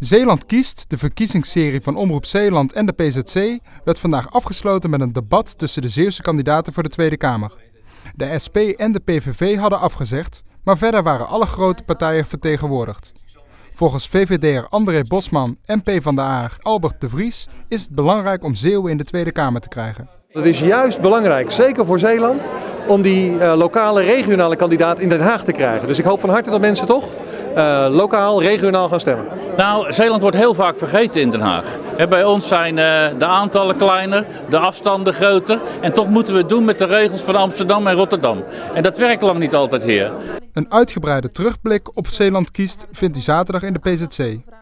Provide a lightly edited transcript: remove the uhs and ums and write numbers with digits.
Zeeland kiest, de verkiezingsserie van Omroep Zeeland en de PZC, werd vandaag afgesloten met een debat tussen de Zeeuwse kandidaten voor de Tweede Kamer. De SP en de PVV hadden afgezegd, maar verder waren alle grote partijen vertegenwoordigd. Volgens VVD'er André Bosman en PvdA'er Albert de Vries is het belangrijk om Zeeuwen in de Tweede Kamer te krijgen. Het is juist belangrijk, zeker voor Zeeland, om die lokale, regionale kandidaat in Den Haag te krijgen. Dus ik hoop van harte dat mensen toch lokaal, regionaal gaan stemmen. Nou, Zeeland wordt heel vaak vergeten in Den Haag. Bij ons zijn de aantallen kleiner, de afstanden groter. En toch moeten we het doen met de regels van Amsterdam en Rotterdam. En dat werkt lang niet altijd hier. Een uitgebreide terugblik op Zeeland kiest vindt u zaterdag in de PZC.